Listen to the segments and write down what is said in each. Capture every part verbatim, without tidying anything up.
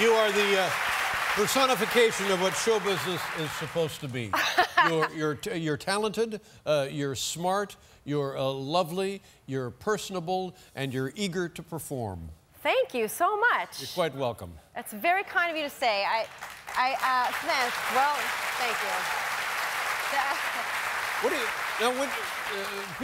You are the uh, personification of what show business is supposed to be. You're, you're, t you're talented, uh, you're smart, you're uh, lovely, you're personable, and you're eager to perform. Thank you so much. You're quite welcome. That's very kind of you to say. I, I, uh, thanks. Well, thank you. What do you, now, when,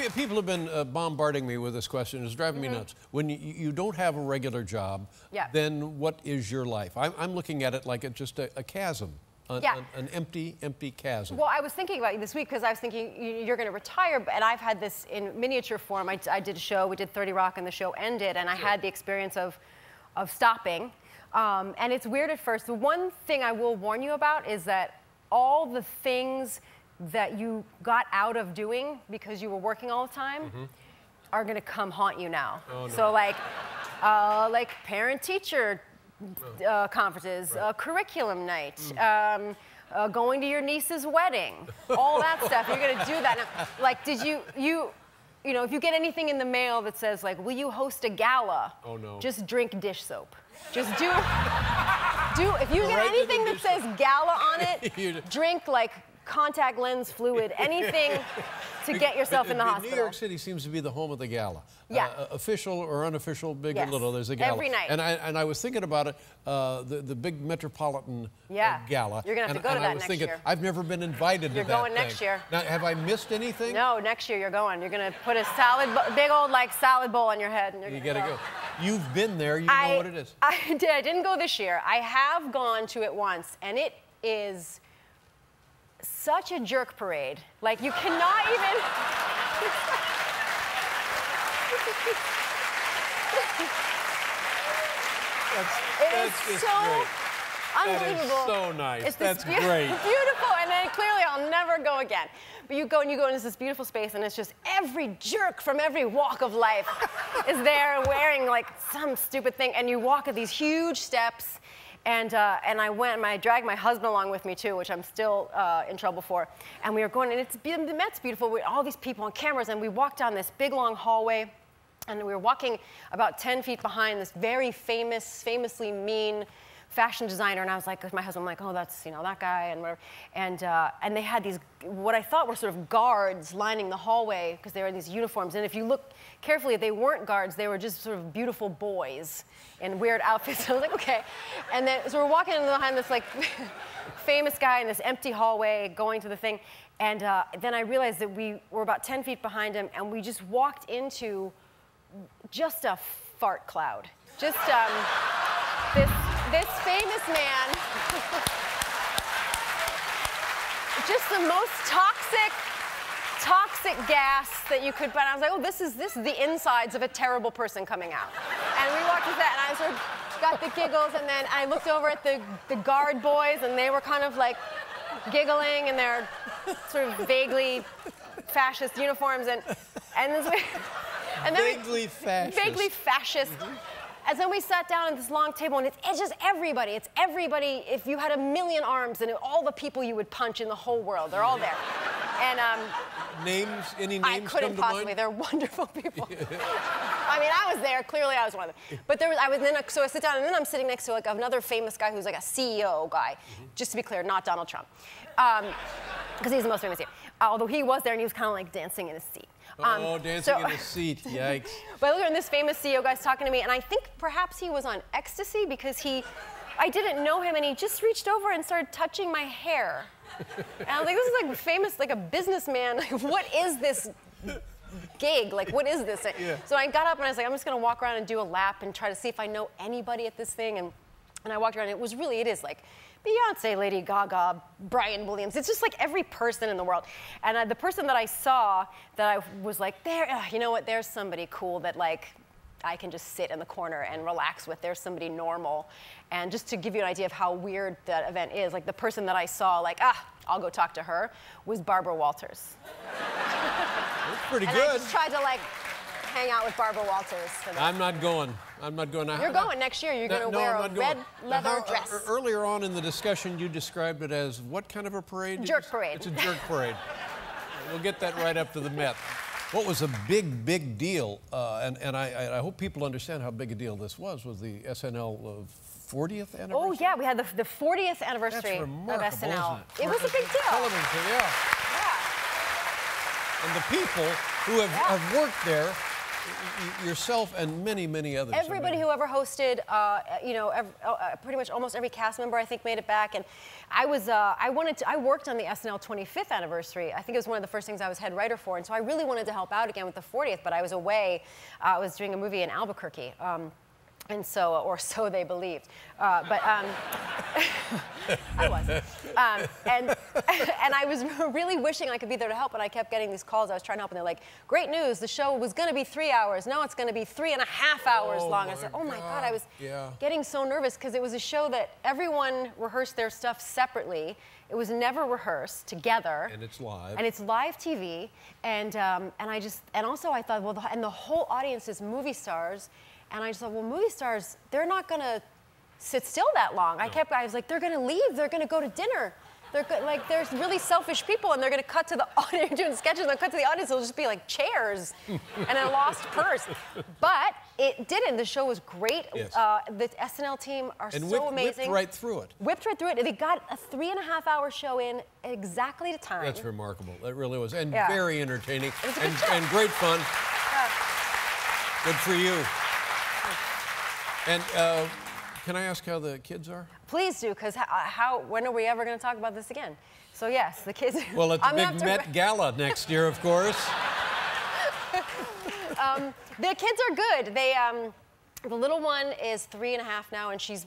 uh, people have been uh, bombarding me with this question. It's driving mm-hmm. me nuts. When you, you don't have a regular job, yeah. then what is your life? I'm, I'm looking at it like it's just a, a chasm. An, yeah. an, an empty, empty chasm. Well, I was thinking about you this week because I was thinking you're going to retire, and I've had this in miniature form. I, I did a show, we did thirty rock, and the show ended, and I sure. had the experience of, of stopping. Um, and it's weird at first. The one thing I will warn you about is that all the things that you got out of doing because you were working all the time mm-hmm. are going to come haunt you now. Oh, no. So like, uh, like parent-teacher Uh, conferences, right. uh, curriculum night, mm. um, uh, going to your niece's wedding, all that stuff. You're going to do that. Now, like, did you, you, you know, if you get anything in the mail that says, like, will you host a gala? Oh, no. Just drink dish soap. Just do, do, if you get right anything that says gala on it, drink, like, contact lens fluid, anything to get yourself in the hospital. New York City seems to be the home of the gala. Yeah. Uh, official or unofficial, big yes. or little, there's a gala. Every night. And I, and I was thinking about it, uh, the, the big metropolitan yeah. uh, gala. You're going to have to go and, to and that I was next thinking, year. I've never been invited you're to that You're going next thing. year. Now, have I missed anything? No, next year you're going. You're going to put a salad, big old, like, salad bowl on your head. And you're you got to go. go. You've been there. You I, know what it is. I did. I didn't go this year. I have gone to it once, and it is such a jerk parade. Like, you cannot even... that's, that's it is so great. Unbelievable. That is so nice. It's that's be great. Beautiful, and then clearly I'll never go again. But you go and you go into this beautiful space, and it's just every jerk from every walk of life is there wearing, like, some stupid thing, and you walk at these huge steps. And, uh, and I went, and I dragged my husband along with me, too, which I'm still uh, in trouble for. And we were going, and it's, the Met's beautiful, with all these people on cameras, and we walked down this big, long hallway, and we were walking about ten feet behind this very famous, famously mean fashion designer, and I was like, with my husband, I'm like, oh, that's, you know, that guy, and whatever. And, uh, and they had these, what I thought were sort of guards lining the hallway, because they were in these uniforms, and if you look carefully, they weren't guards, they were just sort of beautiful boys in weird outfits. So I was like, okay. And then, so we're walking behind this, like, famous guy in this empty hallway, going to the thing, and uh, then I realized that we were about ten feet behind him, and we just walked into just a fart cloud. Just, um, this, This famous man, just the most toxic, toxic gas that you could, but I was like, oh, this is, this is the insides of a terrible person coming out. And we walked with that, and I sort of got the giggles, and then I looked over at the, the guard boys, and they were kind of like giggling in their sort of vaguely fascist uniforms, and, and this way, and then vaguely we, fascist. Vaguely fascist. Mm-hmm. And then we sat down at this long table, and it's, it's just everybody. It's everybody. If you had a million arms, and all the people you would punch in the whole world, they're all there. And um, names? Any names? I couldn't come to possibly. Mind? They're wonderful people. Yeah. I mean, I was there. Clearly, I was one of them. But there was. I was then. So I sit down, and then I'm sitting next to like another famous guy who's like a C E O guy. Mm-hmm. Just to be clear, not Donald Trump, because um, he's the most famous here. Uh, although he was there, and he was kind of like dancing in his seat. Um, oh, dancing so, in a seat, yikes. But I look at this famous C E O guy's talking to me, and I think perhaps he was on ecstasy because he, I didn't know him, and he just reached over and started touching my hair. And I was like, this is like famous, like a businessman. Like, what is this gig? Like, what is this? Yeah. So I got up, and I was like, I'm just going to walk around and do a lap and try to see if I know anybody at this thing. And, and I walked around, and it was really, it is like, Beyonce, Lady Gaga, Brian Williams. It's just like every person in the world. And uh, the person that I saw that I was like, there, uh, you know what, there's somebody cool that like I can just sit in the corner and relax with. There's somebody normal. And just to give you an idea of how weird that event is, like the person that I saw like, ah, I'll go talk to her, was Barbara Walters. That's pretty and good. I just tried to like hang out with Barbara Walters. For that. I'm not going. I'm not going. Now, you're going next year. You're no, going to no, wear a going. red leather now, how, dress. Uh, earlier on in the discussion, you described it as what kind of a parade? Jerk parade. It's a jerk parade. We'll get that right up to the Met. What was a big, big deal, uh, and, and I, I hope people understand how big a deal this was, was the S N L of fortieth anniversary? Oh, yeah, we had the, the fortieth anniversary of S N L. It? it was a big deal. Television, yeah. yeah. And the people who have, yeah. have worked there, yourself and many, many others. Everybody who ever hosted, uh, you know, every, uh, pretty much almost every cast member, I think, made it back. And I was, uh, I wanted to, I worked on the S N L twenty-fifth anniversary. I think it was one of the first things I was head writer for. And so I really wanted to help out again with the fortieth, but I was away. Uh, I was doing a movie in Albuquerque. Um, And so, or so they believed. Uh, but um, I was. Um, and, and I was really wishing I could be there to help, and I kept getting these calls. I was trying to help, and they're like, great news, the show was going to be three hours. Now it's going to be three and a half hours oh long. I said, oh, my God. God. I was yeah. getting so nervous because it was a show that everyone rehearsed their stuff separately. It was never rehearsed together. And it's live. And it's live T V. And, um, and I just, and also I thought, well, the, and the whole audience is movie stars. And I just thought, well, movie stars, they're not going to sit still that long. No. I kept, I was like, they're going to leave. They're going to go to dinner. They're go like, they're really selfish people, and they're going to cut to the audience. You're doing sketches, and they'll cut to the audience. It'll just be like chairs and a lost purse. But it didn't. The show was great. Yes. Uh, the S N L team are and so whipped, amazing. Whipped right through it. Whipped right through it. They got a three and a half hour show in exactly to time. That's remarkable. It really was. And yeah. very entertaining. It was a good and, show. and great fun. Yeah. Good for you. And uh, can I ask how the kids are? Please do, because how, how? When are we ever going to talk about this again? So yes, the kids. Well, at the big Met Gala next year, of course. um, the kids are good. They, um, the little one is three and a half now, and she's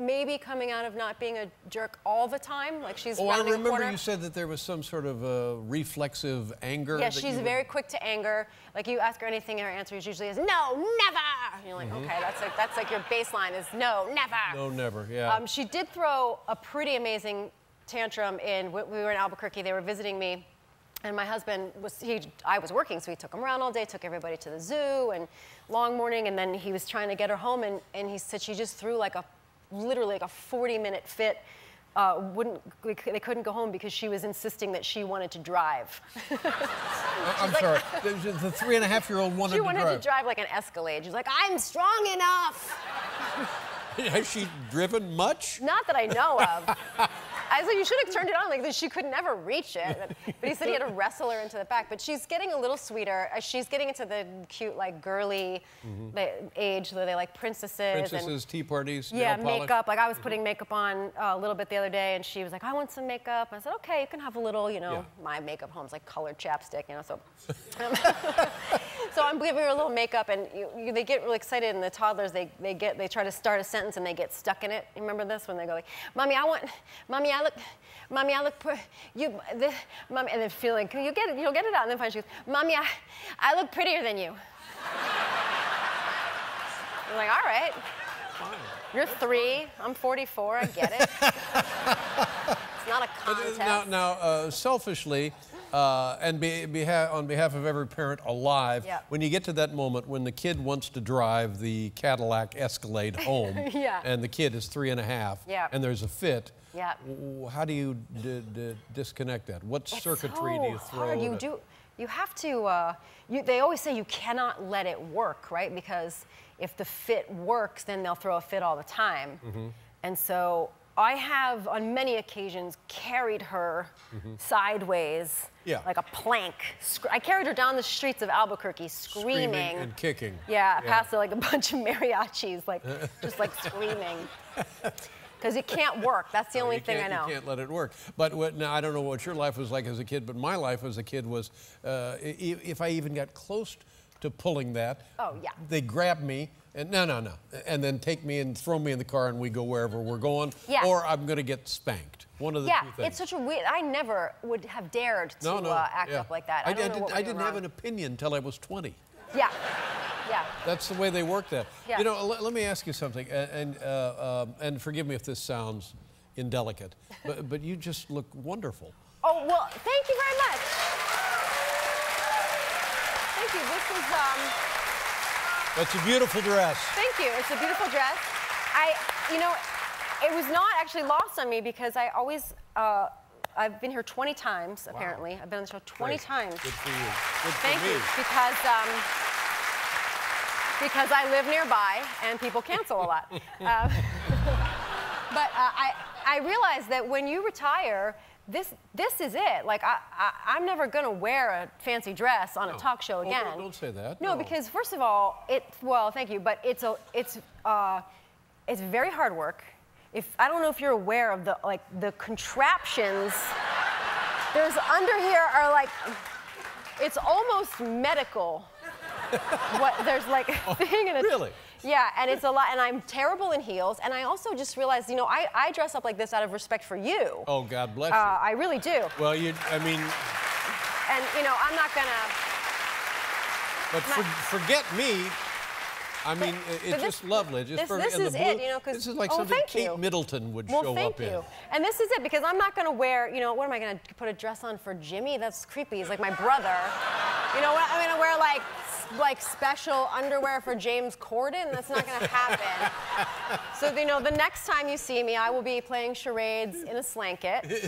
maybe coming out of not being a jerk all the time, like she's oh, rounding I remember corner. You said that there was some sort of uh, reflexive anger. Yeah, she's very would... quick to anger. Like you ask her anything, and her answer is usually is no, never. And you're like, mm-hmm. okay, that's like that's like your baseline is no, never. No, never. Yeah. Um, she did throw a pretty amazing tantrum in. We were in Albuquerque. They were visiting me, and my husband was he. I was working, so he took him around all day, took everybody to the zoo, and long morning, and then he was trying to get her home, and and he said she just threw like a. literally like a forty minute fit, uh, wouldn't, they couldn't go home because she was insisting that she wanted to drive. I'm like, sorry, the, the three and a half year old wanted to drive. She wanted to drive like an Escalade. She's like, I'm strong enough. Has she driven much? Not that I know of. I was like, you should have turned it on. Like, she could never reach it. But he said he had to wrestle her into the back. But she's getting a little sweeter. She's getting into the cute, like, girly mm-hmm. age where they like princesses. Princesses, and, tea parties, yeah, makeup. Like, I was putting makeup on uh, a little bit the other day, and she was like, I want some makeup. And I said, okay, you can have a little, you know, yeah. my makeup home's like colored chapstick, you know, so. So I'm giving her a little makeup, and you, you, they get really excited, and the toddlers, they, they, get, they try to start a sentence, and they get stuck in it. You remember this? When they go like, Mommy, I want, Mommy, I look, Mommy, I look, you, the, Mommy, and then feeling, like, you get it, you'll get it out, and then finally she goes, Mommy, I, I look prettier than you. I'm like, all right. Fine. You're three, I'm forty-four, I get it. It's not a contest. Now, now uh, selfishly, Uh, and be, beha on behalf of every parent alive, yep. when you get to that moment when the kid wants to drive the Cadillac Escalade home, yeah. and the kid is three and a half, yep. and there's a fit, yep. how do you d d disconnect that? What it's circuitry so do you throw hard. You, do, you have to, uh, you, they always say you cannot let it work, right? Because if the fit works, then they'll throw a fit all the time. Mm-hmm. And so I have, on many occasions, carried her mm-hmm. sideways yeah. like a plank. I carried her down the streets of Albuquerque, screaming, screaming and kicking. Yeah, yeah. past like a bunch of mariachis, like just like screaming. Because it can't work. That's the only thing I know. You can't let it work. But what, now I don't know what your life was like as a kid, but my life as a kid was, uh, if I even got close to pulling that, oh yeah, they grabbed me. And no, no, no. And then take me and throw me in the car and we go wherever we're going. Yeah. Or I'm going to get spanked. One of the yeah, two things. Yeah, it's such a weird... I never would have dared to no, no, uh, act yeah. up like that. I, I, don't I, know did, what I didn't wrong. have an opinion until I was twenty. Yeah, yeah. That's the way they work that. Yeah. You know, let, let me ask you something. And, and, uh, um, and forgive me if this sounds indelicate, but, but you just look wonderful. Oh, well, thank you very much. Thank you. This is... Um, That's a beautiful dress. Thank you. It's a beautiful dress. I, you know, it was not actually lost on me because I always, uh, I've been here twenty times, apparently. Wow. I've been on the show twenty Great. times. Good for you. Good for Thank me. you. Because, um, because I live nearby and people cancel a lot. Uh, But uh, I, I realized that when you retire, this, this is it. Like, I, I, I'm never going to wear a fancy dress on no. a talk show again. Oh, don't say that. No, no, because first of all, it, well, thank you, but it's, a, it's, uh, it's very hard work. If, I don't know if you're aware of the, like, the contraptions. There's under here are like, it's almost medical. What, there's like a thing and it's, really? Yeah, and it's a lot, and I'm terrible in heels, and I also just realized, you know, I, I dress up like this out of respect for you. Oh, God bless you. Uh, I really do. Well, you, I mean... And, you know, I'm not gonna... But not, for, forget me. I mean, but, it's but this, just lovely. Just this for, this is blue, it, you know, because... This is like oh, something Kate you. Middleton would well, show up you. in. And this is it, because I'm not gonna wear, you know, what am I gonna put a dress on for Jimmy? That's creepy, he's like my brother. You know what, I'm gonna wear like... like special underwear for James Corden? That's not gonna happen. So, you know, the next time you see me, I will be playing charades in a slanket.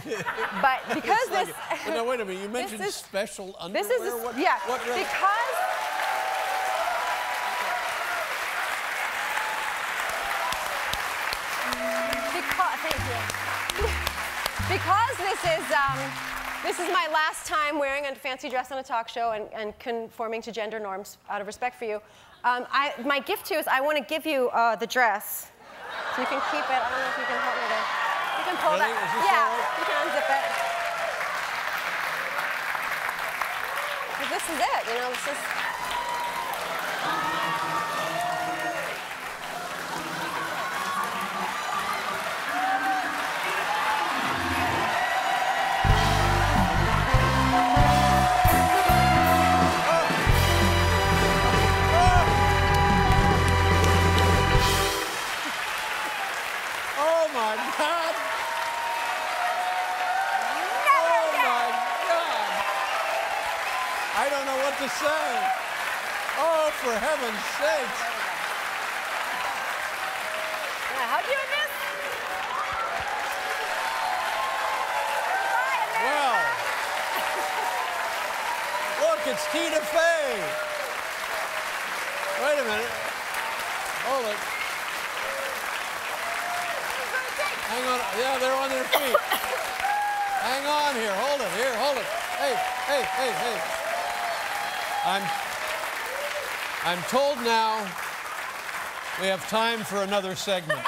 But because this... Well, now, wait a minute, you mentioned is, special underwear? This is... What, yeah, what really? because... because... Thank you. Because this is, um... this is my last time wearing a fancy dress on a talk show and, and conforming to gender norms out of respect for you. Um, I, my gift to you is I want to give you uh, the dress. So you can keep it. I don't know if you can help me there. You can pull really? that. Yeah, right? You can unzip it. But this is it, you know, this is... to say. Oh, for heaven's sake. Can I help you with this? Bye, wow. Look, it's Tina Fey. Wait a minute. Hold it. Hang on. Yeah, they're on their feet. Hang on here. Hold it. Here, hold it. Hey, hey, hey, hey. I'm, I'm told now we have time for another segment.